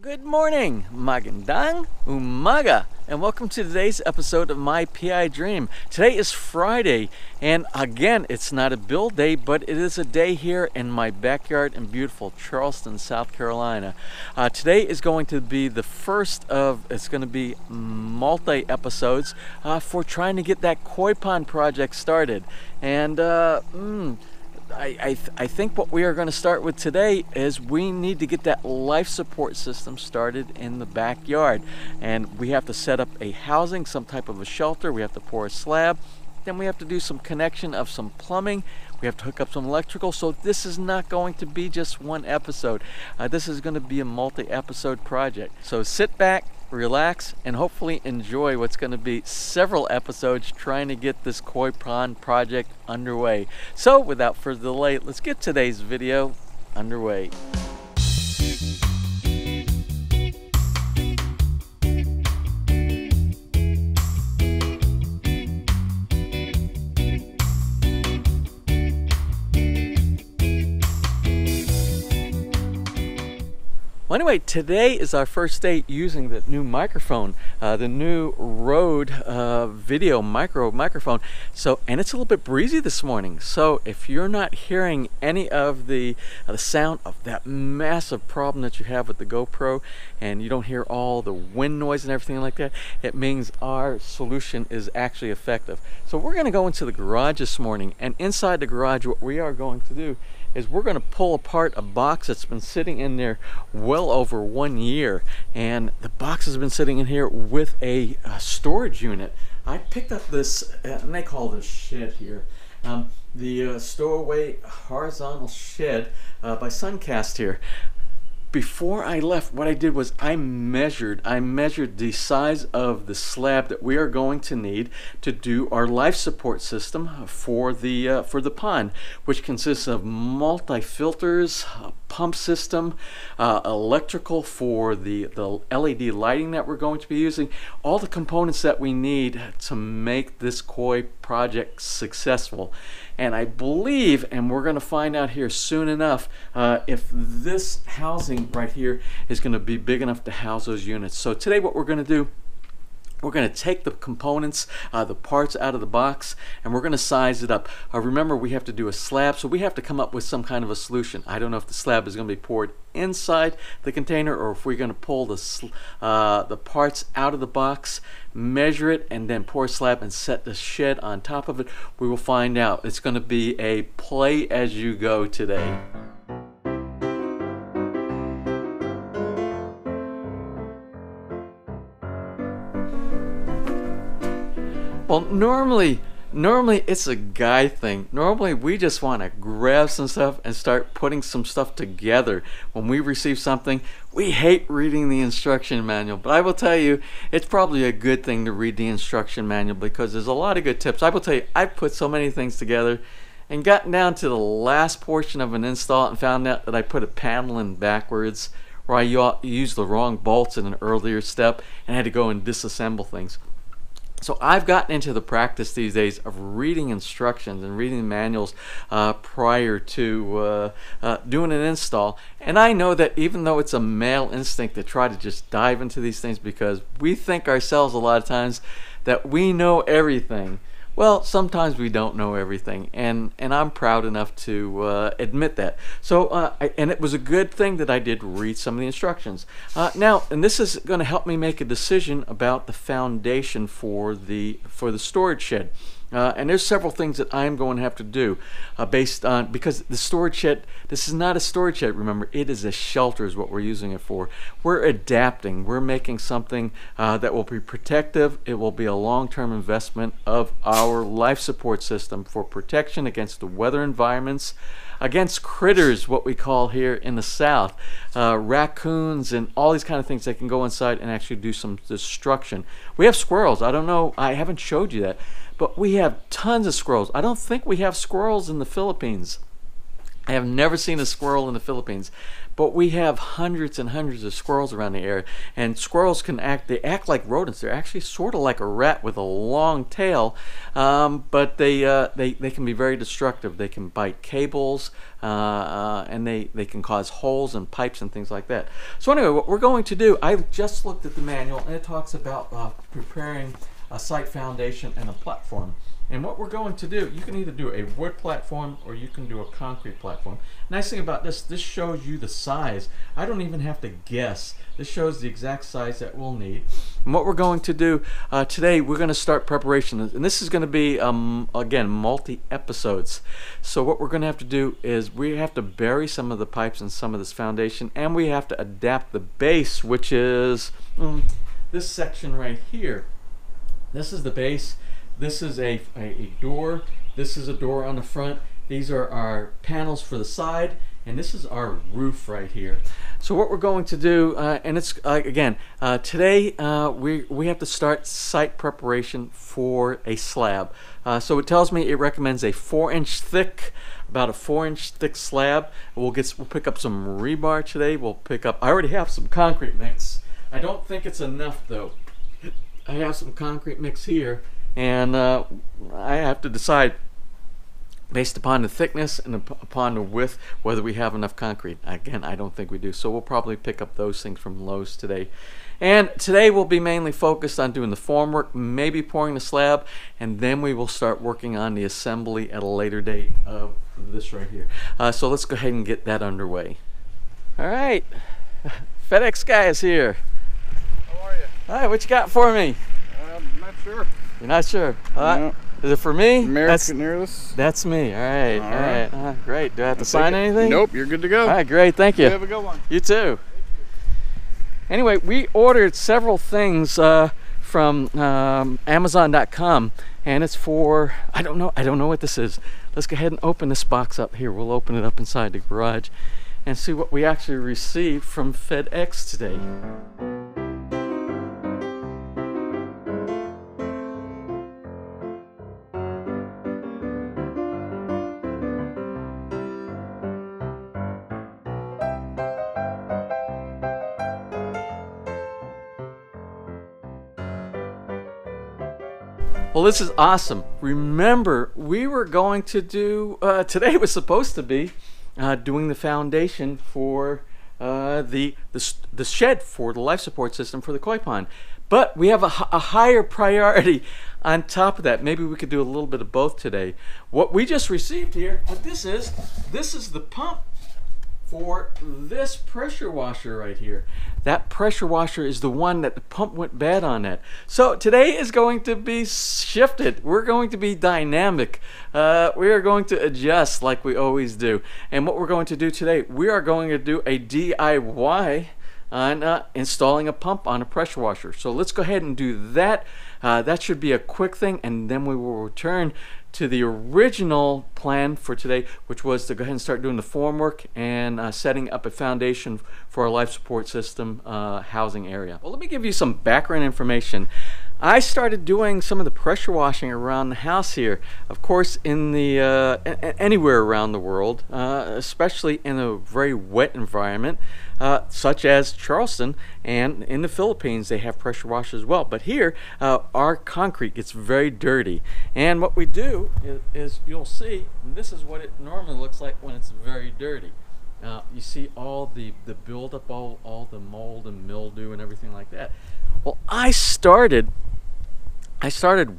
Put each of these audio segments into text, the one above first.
Good morning, Magandang Umaga, and welcome to today's episode of My PI Dream. Today is Friday, and again, it's not a build day, but it is a day here in my backyard in beautiful Charleston, South Carolina. Today is going to be the first of, it's going to be multi-episodes for trying to get that koi pond project started. And I think what we are going to start with today is we need to get that life support system started in the backyard, and we have to set up a housing, some type of a shelter. We have to pour a slab, then we have to do some connection of some plumbing, we have to hook up some electrical. So this is not going to be just one episode, this is going to be a multi-episode project. So sit back, relax, and hopefully enjoy what's going to be several episodes trying to get this koi pond project underway. So without further delay, let's get today's video underway. Well, anyway, today is our first day using the new microphone, the new Rode video microphone. So, and it's a little bit breezy this morning. So if you're not hearing any of the sound of that massive problem that you have with the GoPro, and you don't hear all the wind noise and everything like that, it means our solution is actually effective. So we're going to go into the garage this morning, and inside the garage, what we are going to do is we're going to pull apart a box that's been sitting in there well over 1 year, and the box has been sitting in here with a storage unit. I picked up this, and they call this shed here, the Stowaway Horizontal Shed by Suncast here. Before I left, what I did was I measured the size of the slab that we are going to need to do our life support system for the pond, which consists of multi-filters, pump system, electrical for the LED lighting that we're going to be using, all the components that we need to make this koi project successful. And I believe, and we're going to find out here soon enough, if this housing right here is going to be big enough to house those units. So today what we're going to do, we're going to take the components, the parts out of the box, and we're going to size it up. Remember, we have to do a slab, so we have to come up with some kind of a solution. I don't know if the slab is going to be poured inside the container, or if we're going to pull the parts out of the box, measure it, and then pour a slab and set the shed on top of it. We will find out. It's going to be a play as you go today. Well, normally it's a guy thing. Normally we just want to grab some stuff and start putting some stuff together. When we receive something, we hate reading the instruction manual, but I will tell you, it's probably a good thing to read the instruction manual because there's a lot of good tips. I will tell you, I've put so many things together and gotten down to the last portion of an install and found out that I put a panel in backwards, or I used the wrong bolts in an earlier step and had to go and disassemble things. So I've gotten into the practice these days of reading instructions and reading manuals prior to doing an install. And I know that even though it's a male instinct to try to just dive into these things because we think ourselves a lot of times that we know everything. Well, sometimes we don't know everything, and I'm proud enough to admit that. So, and it was a good thing that I did read some of the instructions. Now, and this is going to help me make a decision about the foundation for the storage shed. And there's several things that I'm going to have to do based on, because the storage shed, this is not a storage shed, remember, it is a shelter is what we're using it for. We're adapting, we're making something that will be protective, it will be a long-term investment of our life support system for protection against the weather environments, against critters, what we call here in the South, raccoons and all these kind of things that can go inside and actually do some destruction. We have squirrels, I don't know, I haven't showed you that, but we have tons of squirrels. I don't think we have squirrels in the Philippines. I have never seen a squirrel in the Philippines. But we have hundreds and hundreds of squirrels around the area, and squirrels can act like rodents. They're actually sort of like a rat with a long tail, but they can be very destructive. They can bite cables, and they can cause holes in pipes and things like that. So anyway, what we're going to do, I just looked at the manual, and it talks about preparing a site foundation and a platform. And what we're going to do, you can either do a wood platform or you can do a concrete platform. Nice thing about this, this shows you the size. I don't even have to guess. This shows the exact size that we'll need. And what we're going to do today, we're going to start preparation. And this is going to be, again, multi-episodes. So what we're going to have to do is we have to bury some of the pipes in some of this foundation, and we have to adapt the base, which is this section right here. This is the base. This is a door. This is a door on the front. These are our panels for the side, and this is our roof right here. So what we're going to do, and it's again, today we have to start site preparation for a slab. So it tells me it recommends a 4-inch thick, about a 4-inch thick slab. We'll pick up some rebar today. We'll pick up, I already have some concrete mix. I don't think it's enough though. I have some concrete mix here. And I have to decide based upon the thickness and upon the width whether we have enough concrete. Again, I don't think we do, so we'll probably pick up those things from Lowe's today. And today we'll be mainly focused on doing the formwork, maybe pouring the slab, and then we will start working on the assembly at a later date of this right here. So let's go ahead and get that underway. All right, FedEx guy is here. How are you? All right, what you got for me? I'm not sure. You're not sure? No. Is it for me? American Airless. That's me. All right. All right. Great. Do I have to sign anything? Nope. You're good to go. All right. Great. Thank you. You have a good one. You too. Thank you. Anyway, we ordered several things from Amazon.com, and it's for, I don't know what this is. Let's go ahead and open this box up here. We'll open it up inside the garage and see what we actually received from FedEx today. Well, this is awesome. Remember, we were going to do, today was supposed to be doing the foundation for the shed for the life support system for the koi pond. But we have a higher priority on top of that. Maybe we could do a little bit of both today. What we just received here, what this is the pump for this pressure washer right here. That pressure washer is the one that the pump went bad on that. So today is going to be shifted. We're going to be dynamic. We are going to adjust like we always do. And what we're going to do today, we are going to do a DIY on installing a pump on a pressure washer. So let's go ahead and do that. That should be a quick thing, and then we will return to the original plan for today, which was to go ahead and start doing the formwork and setting up a foundation for our life support system housing area. Well, let me give you some background information. I started doing some of the pressure washing around the house here, of course, in the anywhere around the world, especially in a very wet environment, such as Charleston, and in the Philippines they have pressure washers as well. But here, our concrete gets very dirty, and what we do is you'll see, and this is what it normally looks like when it's very dirty. You see all the buildup, all the mold and mildew and everything like that. Well, I started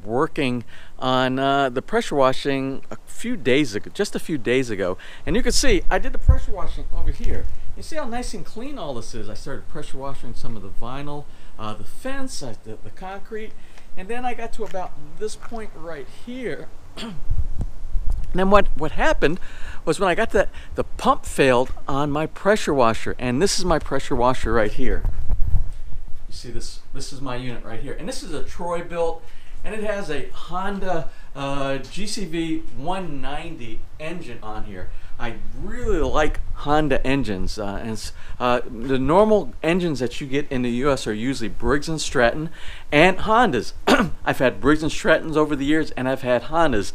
working on the pressure washing a few days ago, just a few days ago, and you can see I did the pressure washing over here. You see how nice and clean all this is. I started pressure washing some of the vinyl, the fence, the concrete, and then I got to about this point right here. And then what happened was when I got to that, the pump failed on my pressure washer, and this is my pressure washer right here. You see this is my unit right here, and this is a Troy-Bilt, and it has a Honda GCV 190 engine on here. I really like Honda engines. The normal engines that you get in the U.S. are usually Briggs and Stratton and Hondas. I've had Briggs and Strattons over the years, and I've had Hondas.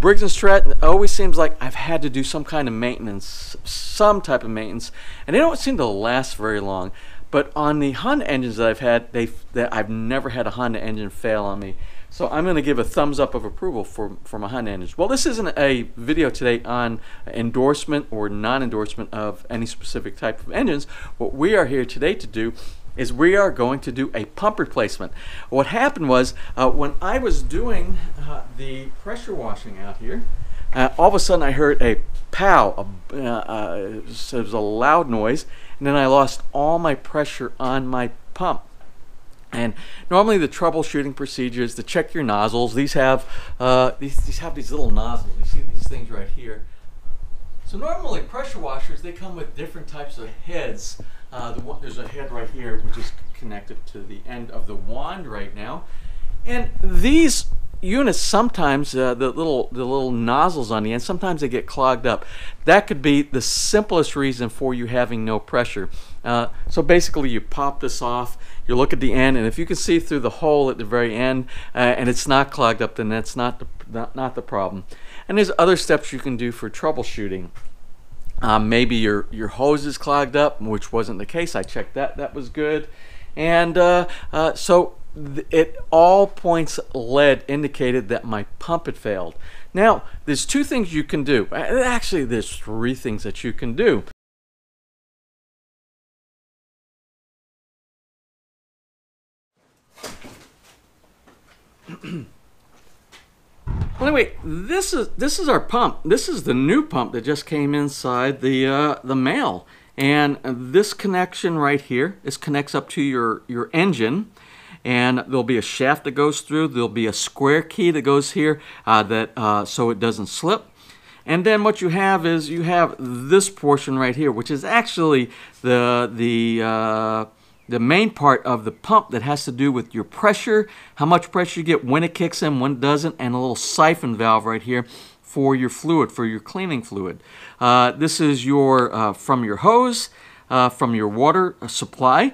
Briggs and Stratton always seems like I've had to do some kind of maintenance, and they don't seem to last very long. But on the Honda engines that I've had, I've never had a Honda engine fail on me. So I'm going to give a thumbs up of approval for my Honda engines. Well, this isn't a video today on endorsement or non-endorsement of any specific type of engines. What we are here today to do is we are going to do a pump replacement. What happened was when I was doing the pressure washing out here, all of a sudden I heard a pow. So it was a loud noise, and then I lost all my pressure on my pump. And normally the troubleshooting procedures to check your nozzles, these have these little nozzles. You see these things right here. So normally pressure washers, they come with different types of heads. There's a head right here which is connected to the end of the wand right now, and these units sometimes the little nozzles on the end, sometimes they get clogged up. That could be the simplest reason for you having no pressure. So basically you pop this off, you look at the end, and if you can see through the hole at the very end and it's not clogged up, then that's not the problem. And there's other steps you can do for troubleshooting. Maybe your hose is clogged up, which wasn't the case. I checked that, that was good. And so it all points led indicated that my pump had failed. Now there's two things you can do. Actually, there's three things that you can do. Well, anyway, this is our pump. This is the new pump that just came inside the mail, and this connection right here, this connects up to your engine. And there'll be a shaft that goes through. There'll be a square key that goes here so it doesn't slip. And then what you have is you have this portion right here, which is actually the main part of the pump that has to do with your pressure, how much pressure you get, when it kicks in, when it doesn't, and a little siphon valve right here for your fluid, for your cleaning fluid. This is your from your hose, from your water supply,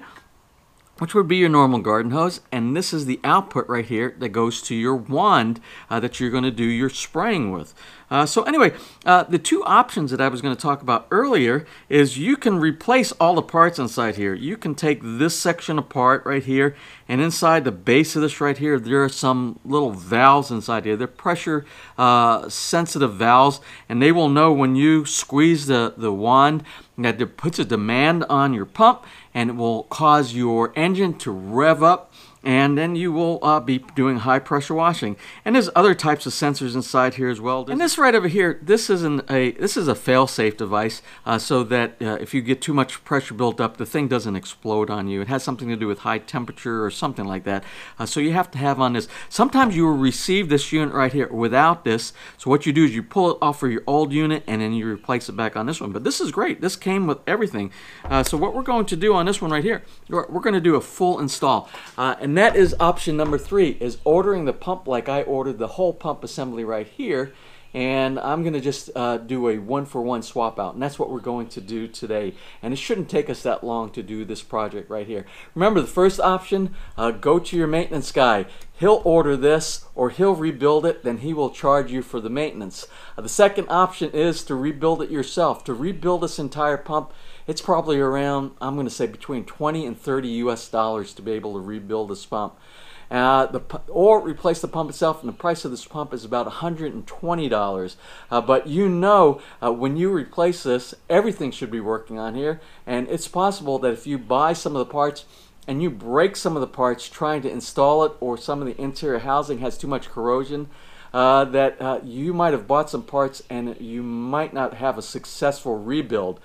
which would be your normal garden hose, and this is the output right here that goes to your wand that you're going to do your spraying with. So anyway, the two options that I was going to talk about earlier is you can replace all the parts inside here. You can take this section apart right here, and inside the base of this right here, there are some little valves inside here. They're pressure sensitive valves, and they will know when you squeeze the wand that it puts a demand on your pump, and it will cause your engine to rev up, and then you will be doing high pressure washing. And there's other types of sensors inside here as well. And this right over here, this is a fail-safe device so that if you get too much pressure built up, the thing doesn't explode on you. It has something to do with high temperature or something like that. So you have to have on this. Sometimes you will receive this unit right here without this. So what you do is you pull it off of your old unit and then you replace it back on this one. But this is great. This came with everything. So what we're going to do on this one right here, we're going to do a full install. And that is option number three, is ordering the pump like I ordered the whole pump assembly right here, and I'm going to just do a one-for-one swap out, and that's what we're going to do today. And it shouldn't take us that long to do this project right here. Remember the first option, go to your maintenance guy. He'll order this, or he'll rebuild it, then he will charge you for the maintenance. The second option is to rebuild it yourself. To rebuild this entire pump, it's probably around, I'm going to say, between $20 and $30 US to be able to rebuild this pump. Or replace the pump itself, and the price of this pump is about $120. But you know, when you replace this, everything should be working on here, and it's possible that if you buy some of the parts, and you break some of the parts trying to install it, or some of the interior housing has too much corrosion, that you might have bought some parts and you might not have a successful rebuild.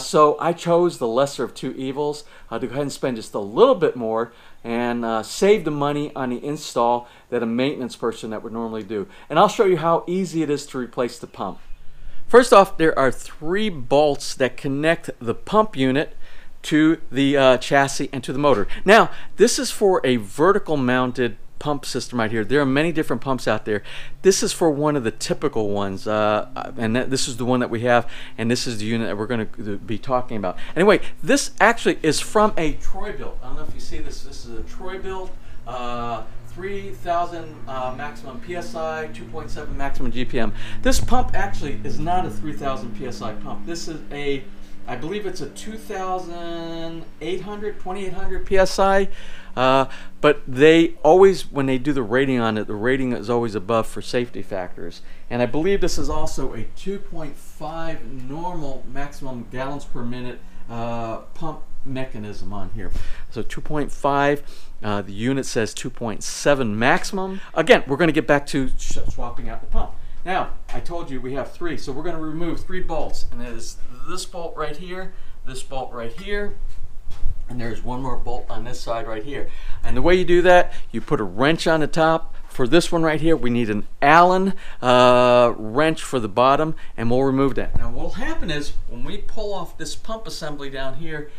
So I chose the lesser of two evils, to go ahead and spend just a little bit more and save the money on the install that a maintenance person that would normally do. And I'll show you how easy it is to replace the pump. First off, there are three bolts that connect the pump unit to the chassis and to the motor. Now, this is for a vertical mounted pump system right here. There are many different pumps out there. This is for one of the typical ones, and this is the one that we have, and this is the unit that we're going to be talking about. Anyway, this actually is from a Troy-Bilt. I don't know if you see this. This is a Troy-Bilt 3,000 maximum PSI, 2.7 maximum GPM. This pump actually is not a 3,000 PSI pump. This is a, I believe it's a 2,800, 2,800 PSI, but they always, when they do the rating on it, the rating is always above for safety factors. And I believe this is also a 2.5 normal maximum gallons per minute pump mechanism on here. So 2.5, the unit says 2.7 maximum. Again, we're going to get back to swapping out the pump. Now, I told you we have three, so we're going to remove three bolts, and it is this bolt right here, this bolt right here, and there's one more bolt on this side right here. And the way you do that, you put a wrench on the top. For this one right here, we need an Allen wrench for the bottom, and we'll remove that. Now what will happen is, when we pull off this pump assembly down here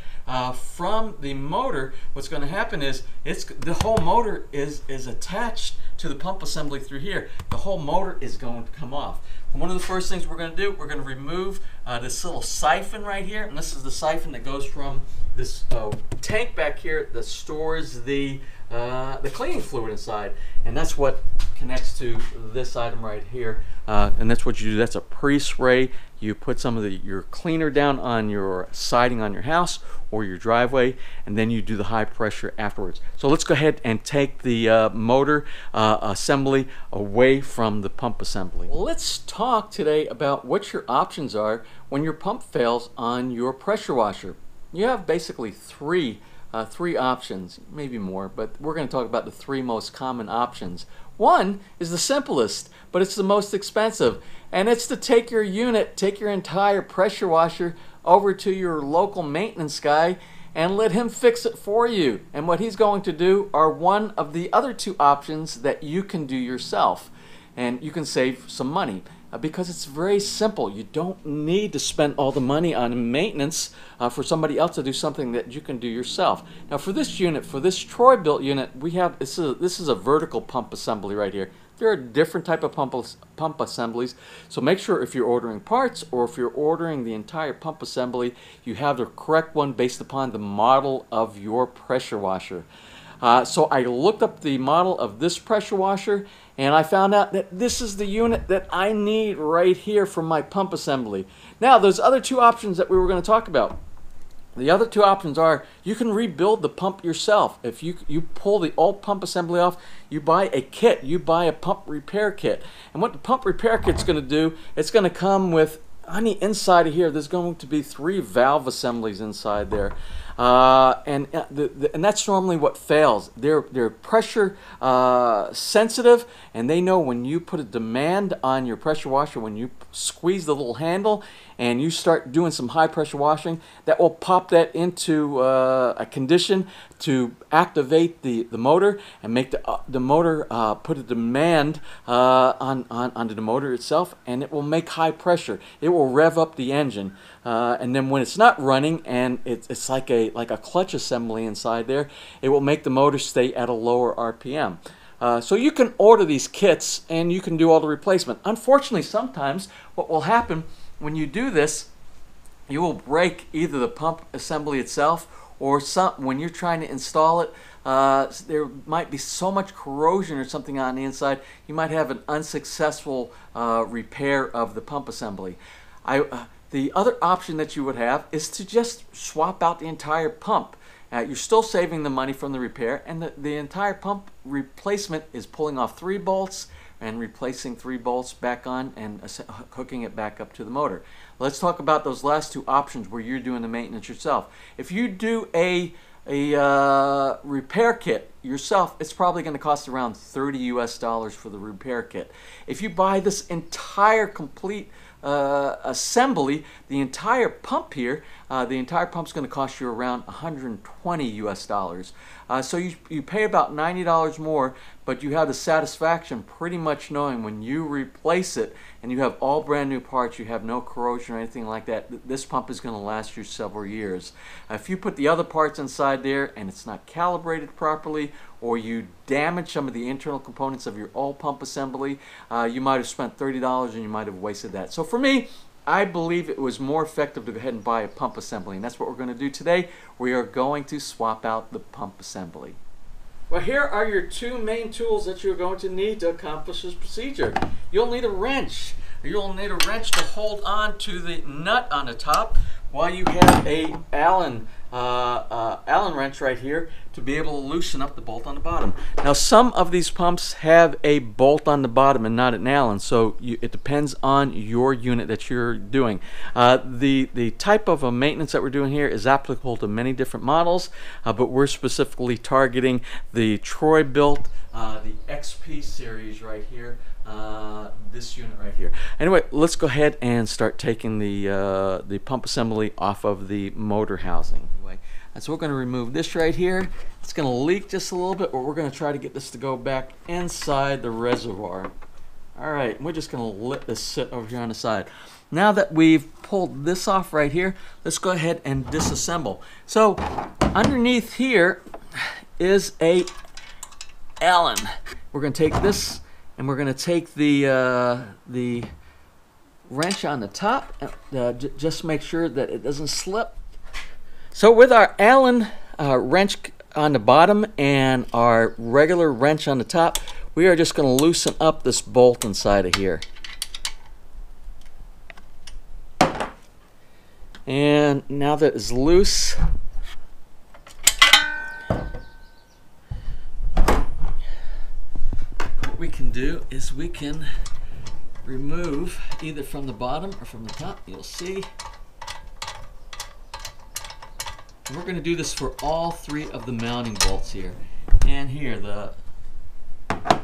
from the motor, what's going to happen is the whole motor is attached to the pump assembly through here. The whole motor is going to come off. And one of the first things we're going to do, we're going to remove this little siphon right here, and this is the siphon that goes from this tank back here that stores the cleaning fluid inside, and that's what connects to this item right here. And that's what you do. That's a pre-spray. You put some of your cleaner down on your siding on your house or your driveway, and then you do the high pressure afterwards. So let's go ahead and take the motor assembly away from the pump assembly. Let's talk today about what your options are when your pump fails on your pressure washer. You have basically three options, maybe more, but we're going to talk about the three most common options. One is the simplest, but it's the most expensive, and it's to take your unit, take your entire pressure washer over to your local maintenance guy and let him fix it for you. And what he's going to do are one of the other two options that you can do yourself, and you can save some money. Because it's very simple. You don't need to spend all the money on maintenance for somebody else to do something that you can do yourself. Now for this unit, for this Troy-Bilt unit, we have, this is a vertical pump assembly right here. There are different type of pump assemblies, so make sure if you're ordering parts or if you're ordering the entire pump assembly, you have the correct one based upon the model of your pressure washer. So I looked up the model of this pressure washer, and I found out that this is the unit that I need right here for my pump assembly. Now, those other two options that we were going to talk about. The other two options are, you can rebuild the pump yourself. If you pull the old pump assembly off, you buy a kit. You buy a pump repair kit. And what the pump repair kit's going to do, it's going to come with, on the inside of here, there's going to be three valve assemblies inside there. And that's normally what fails. They're pressure sensitive, and they know when you put a demand on your pressure washer, when you squeeze the little handle and you start doing some high pressure washing, that will pop that into a condition to activate the motor and make the motor put a demand onto the motor itself, and it will make high pressure. It will rev up the engine. And then when it's not running and it's like a clutch assembly inside there, it will make the motor stay at a lower RPM. So you can order these kits and you can do all the replacement. Unfortunately, sometimes what will happen when you do this, you will break either the pump assembly itself or when you're trying to install it, there might be so much corrosion or something on the inside, you might have an unsuccessful repair of the pump assembly. The other option that you would have is to just swap out the entire pump. You're still saving the money from the repair, and the entire pump replacement is pulling off three bolts and replacing three bolts back on and hooking it back up to the motor. Let's talk about those last two options where you're doing the maintenance yourself. If you do a repair kit yourself, it's probably going to cost around $30 US for the repair kit. If you buy this entire complete assembly, the entire pump here, The entire pump's going to cost you around $120 US. So you pay about $90 more, but you have the satisfaction pretty much knowing when you replace it and you have all brand new parts, you have no corrosion or anything like that, this pump is going to last you several years. If you put the other parts inside there and it's not calibrated properly, or you damage some of the internal components of your old pump assembly, you might have spent $30 and you might have wasted that. So for me, I believe it was more effective to go ahead and buy a pump assembly, and that's what we're going to do today. We are going to swap out the pump assembly. Well, here are your two main tools that you're going to need to accomplish this procedure. You'll need a wrench. You'll need a wrench to hold on to the nut on the top, while you have a Allen wrench right here to be able to loosen up the bolt on the bottom. Now, some of these pumps have a bolt on the bottom and not an Allen, so it depends on your unit that you're doing. The type of a maintenance that we're doing here is applicable to many different models, but we're specifically targeting the Troy-Bilt, the XP series right here, this unit right here. Anyway, let's go ahead and start taking the pump assembly off of the motor housing. And so we're going to remove this right here. It's going to leak just a little bit, but we're going to try to get this to go back inside the reservoir. All right, we're just going to let this sit over here on the side. Now that we've pulled this off right here, let's go ahead and disassemble. So underneath here is a Allen. We're going to take this and we're going to take the wrench on the top. Just make sure that it doesn't slip. So with our Allen wrench on the bottom and our regular wrench on the top, we are just going to loosen up this bolt inside of here. And now that it's loose, what we can do is we can remove either from the bottom or from the top. You'll see. We're going to do this for all three of the mounting bolts here. And here, the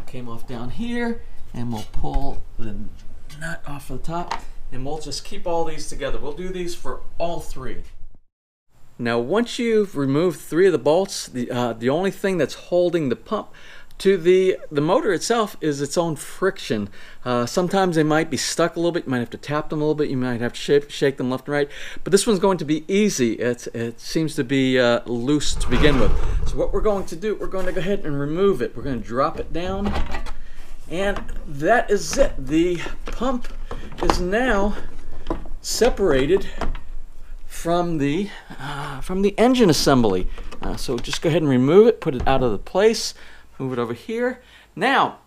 came off down here, and we'll pull the nut off the top, and we'll just keep all these together. We'll do these for all three. Now, once you've removed three of the bolts, the only thing that's holding the pump to the motor itself is its own friction. Sometimes they might be stuck a little bit. You might have to tap them a little bit. You might have to shake them left and right. But this one's going to be easy. It seems to be loose to begin with. So what we're going to do, we're going to go ahead and remove it. We're going to drop it down. And that is it. The pump is now separated from the engine assembly. So just go ahead and remove it, put it out of the place. Move it over here. Now,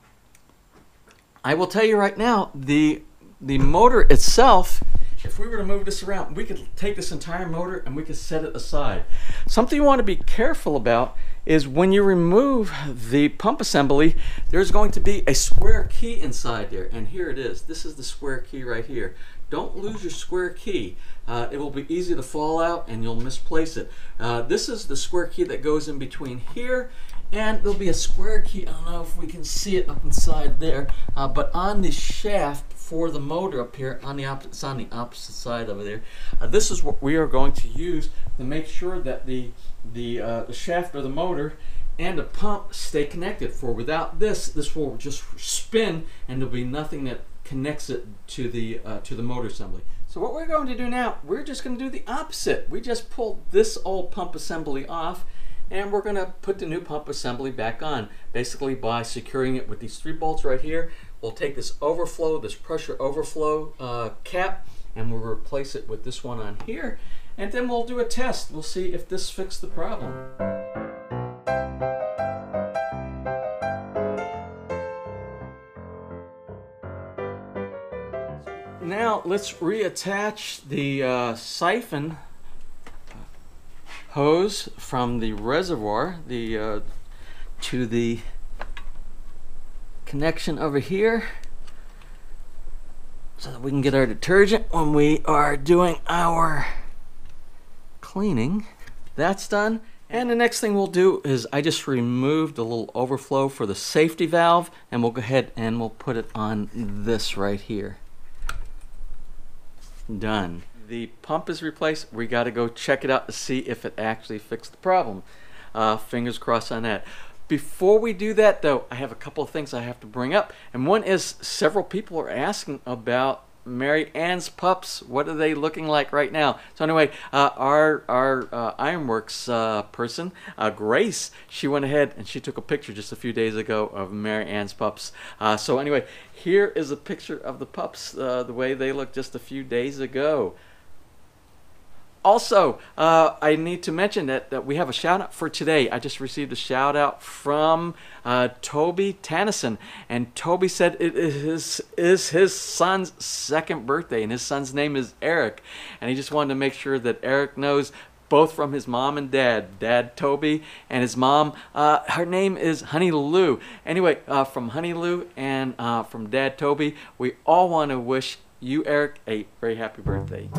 I will tell you right now, the motor itself, if we were to move this around, we could take this entire motor and we could set it aside. Something you want to be careful about is when you remove the pump assembly, there's going to be a square key inside there. And here it is. This is the square key right here. Don't lose your square key. It will be easy to fall out and you'll misplace it. This is the square key that goes in between here, and there'll be a square key. I don't know if we can see it up inside there, but on the shaft for the motor up here, on the it's on the opposite side over there. This is what we are going to use to make sure that the shaft of the motor and the pump stay connected. For without this, this will just spin, and there'll be nothing that connects it to the motor assembly. So what we're going to do now, we're just going to do the opposite. We just pulled this old pump assembly off, and we're going to put the new pump assembly back on, basically by securing it with these three bolts right here. We'll take this overflow, this pressure overflow cap, and we'll replace it with this one on here, and then we'll do a test. We'll see if this fixed the problem. Now let's reattach the siphon hose from the reservoir to the connection over here, so that we can get our detergent when we are doing our cleaning. That's done. And the next thing we'll do is I just removed a little overflow for the safety valve, and we'll go ahead and we'll put it on this right here. Done. the pump is replaced, we got to go check it out to see if it actually fixed the problem. Fingers crossed on that. Before we do that though, I have a couple of things I have to bring up, and one is several people are asking about Mary Ann's pups. What are they looking like right now? So anyway, our Ironworks person, Grace, she went ahead and she took a picture just a few days ago of Mary Ann's pups. So anyway, here is a picture of the pups, the way they looked just a few days ago. Also, I need to mention that we have a shout out for today. I just received a shout out from Toby Tannison, and Toby said it is his son's second birthday, and his son's name is Eric, and he just wanted to make sure that Eric knows, both from his mom and dad. Dad Toby and his mom, her name is Honey Lou. Anyway, from Honey Lou and from Dad Toby, we all want to wish you, Eric, a very happy birthday.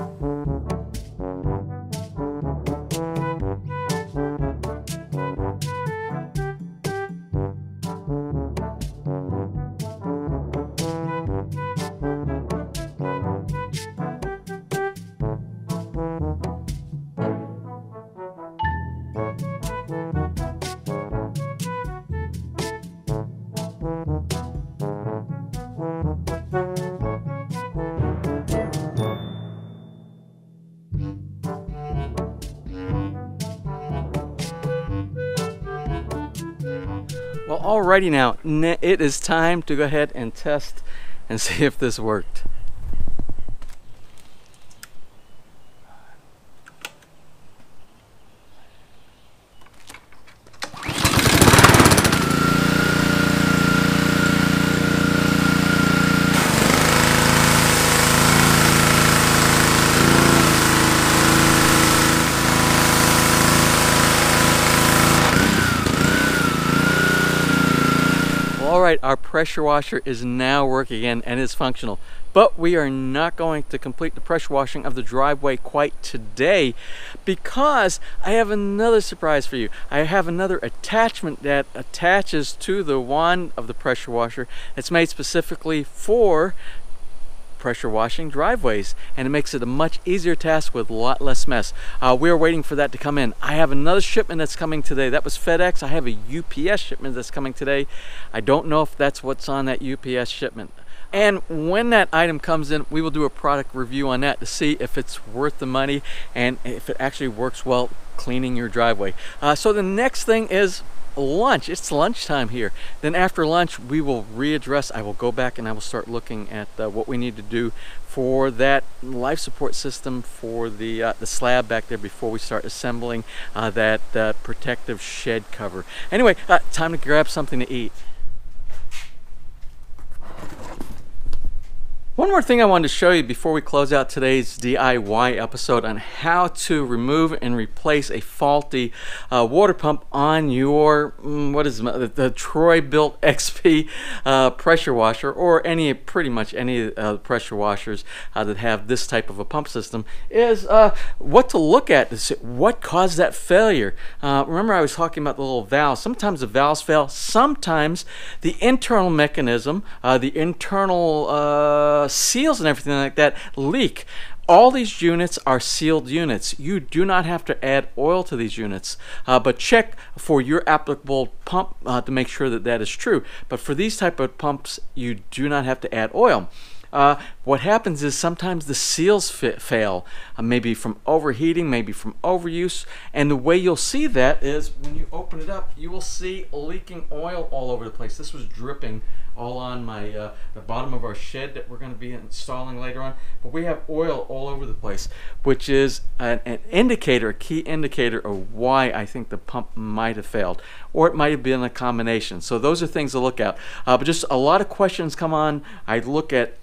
Well, alrighty now, it is time to go ahead and test and see if this worked. Our pressure washer is now working and is functional, but we are not going to complete the pressure washing of the driveway quite today, because I have another surprise for you. I have another attachment that attaches to the wand of the pressure washer. It's made specifically for pressure washing driveways, and it makes it a much easier task with a lot less mess. We're waiting for that to come in. I have another shipment that's coming today. That was FedEx. I have a UPS shipment that's coming today. I don't know if that's what's on that UPS shipment. And when that item comes in, we will do a product review on that to see if it's worth the money and if it actually works well cleaning your driveway. So the next thing is lunch. It's lunchtime here. Then after lunch, we will readdress. I will go back and I will start looking at what we need to do for that life support system for the slab back there before we start assembling that protective shed cover. Anyway, time to grab something to eat. One more thing I wanted to show you before we close out today's DIY episode on how to remove and replace a faulty water pump on your, the Troy-Bilt XP pressure washer, or any, pretty much any pressure washers that have this type of a pump system, is what to look at. What caused that failure? Remember I was talking about the little valves. Sometimes the valves fail. Sometimes the internal mechanism, the internal seals and everything like that leak. All these units are sealed units. You do not have to add oil to these units, but check for your applicable pump to make sure that that is true. But for these type of pumps, you do not have to add oil. What happens is sometimes the seals fail, maybe from overheating, maybe from overuse, and the way you'll see that is when you open it up, you will see leaking oil all over the place. This was dripping all on my the bottom of our shed that we're going to be installing later on, but we have oil all over the place, which is an indicator, a key indicator of why I think the pump might have failed, or it might have been a combination. So those are things to look at. But just a lot of questions come on. I look at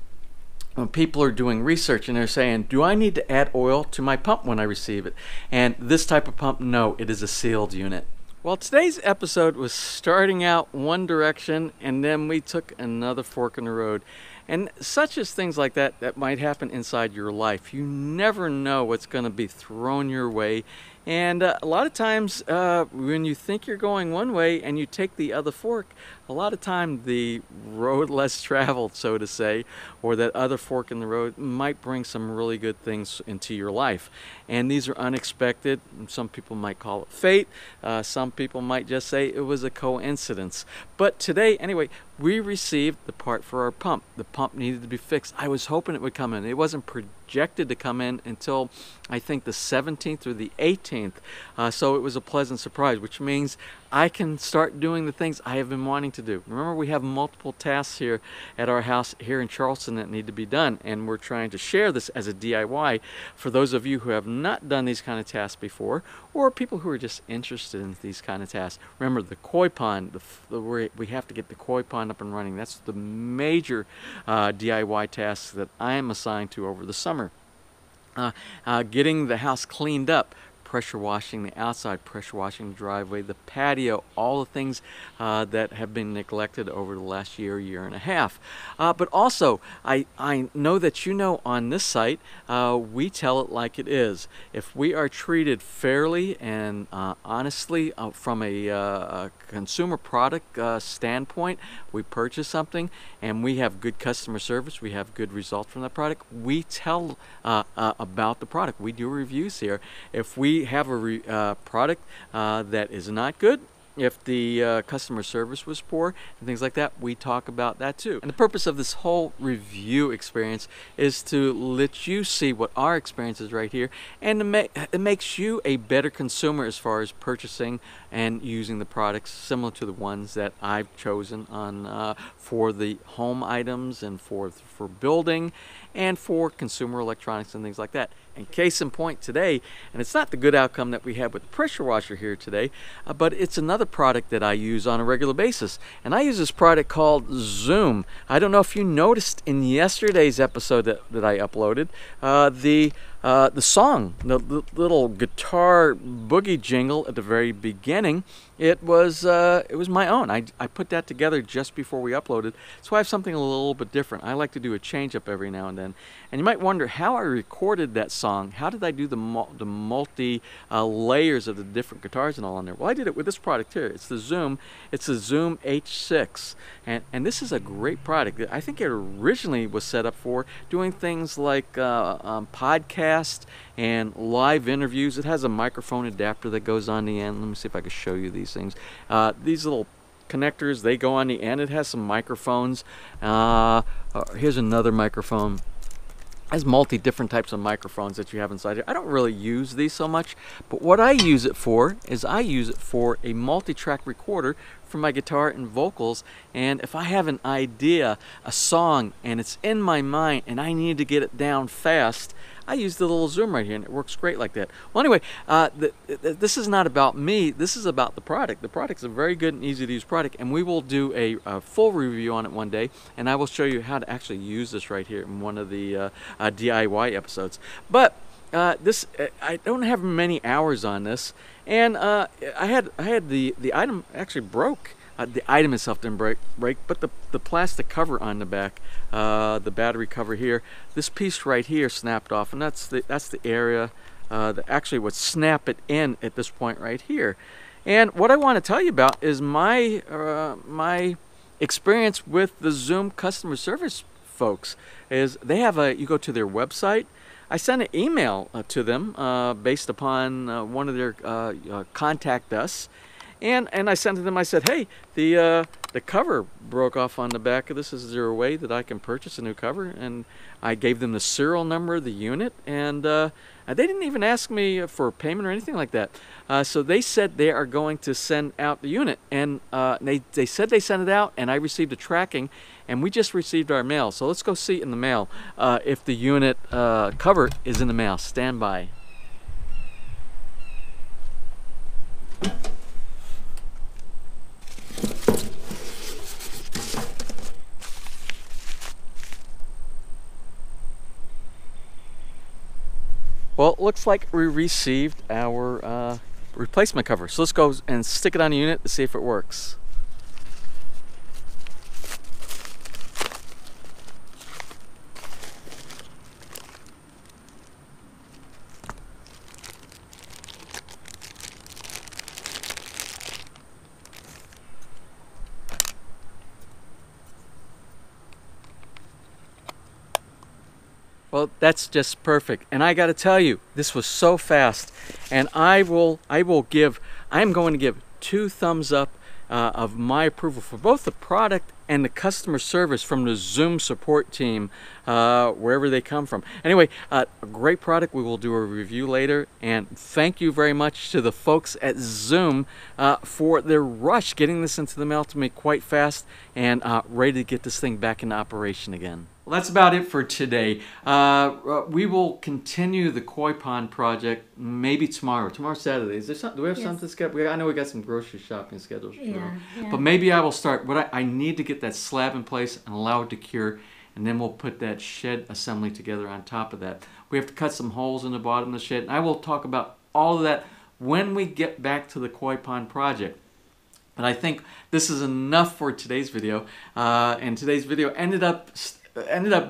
when people are doing research and they're saying, do I need to add oil to my pump when I receive it? And this type of pump, no, it is a sealed unit. Well, today's episode was starting out one direction and then we took another fork in the road. And such as things like that might happen inside your life. You never know what's going to be thrown your way And a lot of times when you think you're going one way and you take the other fork, a lot of time the road less traveled, so to say, or that other fork in the road might bring some really good things into your life. And these are unexpected. Some people might call it fate. Some people might just say it was a coincidence. But today, anyway, we received the part for our pump. The pump needed to be fixed. I was hoping it would come in. It wasn't projected to come in until I think the 17th or the 18th. So it was a pleasant surprise, which means I can start doing the things I have been wanting to do. Remember, we have multiple tasks here at our house here in Charleston that need to be done, and we're trying to share this as a DIY for those of you who have not done these kind of tasks before, or people who are just interested in these kind of tasks. Remember the koi pond, we have to get the koi pond up and running. That's the major DIY task that I am assigned to over the summer. Getting the house cleaned up, pressure washing the outside, pressure washing the driveway, the patio, all the things that have been neglected over the last year, year and a half. But also, I know that you know on this site, we tell it like it is. If we are treated fairly and honestly from a consumer product standpoint, we purchase something and we have good customer service, we have good results from that product, we tell about the product. We do reviews here. If we have a product that is not good, if the customer service was poor and things like that, we talk about that too. And the purpose of this whole review experience is to let you see what our experience is right here, and it makes you a better consumer as far as purchasing and using the products similar to the ones that I've chosen on for the home items and for building and for consumer electronics and things like that. And case in point today, and it's not the good outcome that we had with the pressure washer here today, but it's another product that I use on a regular basis. And I use this product called Zoom. I don't know if you noticed in yesterday's episode that I uploaded, the song, the little guitar boogie jingle at the very beginning, it was my own. I put that together just before we uploaded, so I have something a little bit different. I like to do a change up every now and then. And you might wonder how I recorded that song. How did I do the multi layers of the different guitars and all on there? Well, I did it with this product here. It's the Zoom. It's the Zoom H6, and this is a great product. I think it originally was set up for doing things like podcasts and live interviews. It has a microphone adapter that goes on the end. Let me see if I can show you these things. These little connectors, they go on the end. It has some microphones. Here's another microphone. It has multi different types of microphones that you have inside here. I don't really use these so much, but what I use it for is I use it for a multi-track recorder for my guitar and vocals. And if I have an idea, a song, and it's in my mind and I need to get it down fast, I use the little Zoom right here, and it works great like that. Well, anyway, this is not about me. This is about the product. The product's a very good and easy-to-use product, and we will do a full review on it one day, and I will show you how to actually use this right here in one of the DIY episodes. But I don't have many hours on this, and I had the item actually broke. The item itself didn't break, but the plastic cover on the back, the battery cover here, this piece right here snapped off, and that's the area that actually would snap it in at this point right here. And what I want to tell you about is my my experience with the Zoom customer service folks. Is they have you go to their website. I sent an email to them based upon one of their contact us. And I sent to them, I said, hey, the cover broke off on the back of this. Is there a way that I can purchase a new cover? And I gave them the serial number of the unit, and they didn't even ask me for payment or anything like that. So they said they are going to send out the unit, and they said they sent it out, and I received a tracking, and we just received our mail. So let's go see in the mail if the unit cover is in the mail. Stand by. Well, it looks like we received our replacement cover. So let's go and stick it on the unit to see if it works. Well, that's just perfect. And I got to tell you, this was so fast. And I'm going to give two thumbs up of my approval for both the product and the customer service from the Zoom support team, wherever they come from. Anyway, a great product. We will do a review later. And thank you very much to the folks at Zoom for their rush getting this into the mail to me quite fast, and ready to get this thing back into operation again. Well, that's about it for today. We will continue the koi pond project maybe tomorrow. Tomorrow's Saturday. Is there something? Do we have something scheduled? I know we got some grocery shopping scheduled tomorrow. Yeah. But maybe I will start. But I need to get that slab in place and allow it to cure, and then we'll put that shed assembly together on top of that. We have to cut some holes in the bottom of the shed, and I will talk about all of that when we get back to the koi pond project. But I think this is enough for today's video. And today's video ended up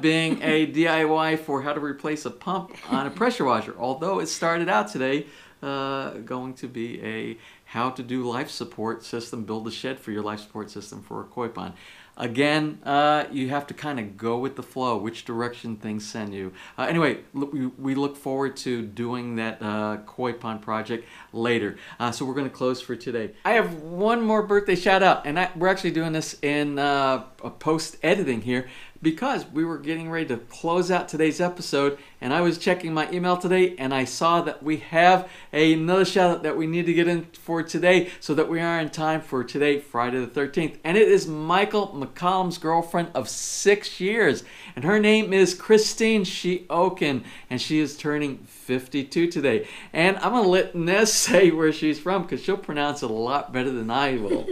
being a DIY for how to replace a pump on a pressure washer, although it started out today going to be a how to do life support system, build a shed for your life support system for a koi pond. Again, you have to kind of go with the flow, which direction things send you. Anyway, we look forward to doing that koi pond project later. So we're going to close for today. I have one more birthday shout out, and we're actually doing this in post-editing here, because we were getting ready to close out today's episode, and I was checking my email today, and I saw that we have another shout out that we need to get in for today so that we are in time for today, Friday the 13th. And it is Michael McCollum's girlfriend of 6 years, and her name is Christine Sheokin, and she is turning 52 today. And I'm going to let Ness say where she's from, because she'll pronounce it a lot better than I will.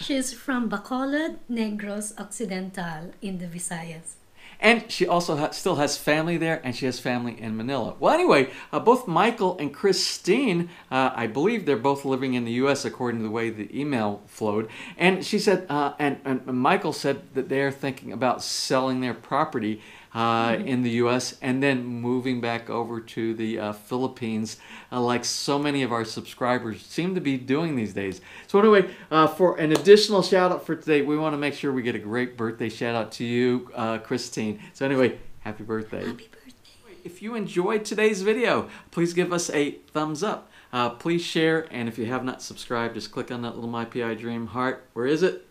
She's from Bacolod Negros Occidental in the Visayas. And she also still has family there, and she has family in Manila. Well, anyway, both Michael and Christine, I believe they're both living in the U.S. according to the way the email flowed. And she said, and Michael said that they're thinking about selling their property in the U.S. and then moving back over to the Philippines, like so many of our subscribers seem to be doing these days. So anyway, for an additional shout out for today, we want to make sure we get a great birthday shout out to you, Christine. So anyway, happy birthday. Happy birthday. If you enjoyed today's video, please give us a thumbs up. Please share, and if you have not subscribed, just click on that little My PI Dream heart. Where is it?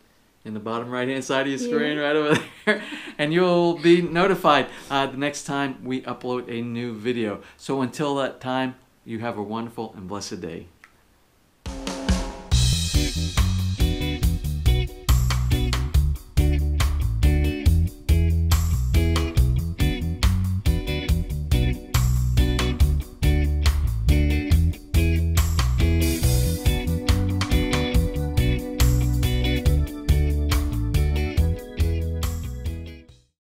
In the bottom right-hand side of your screen, right over there. And you'll be notified the next time we upload a new video. So until that time, you have a wonderful and blessed day.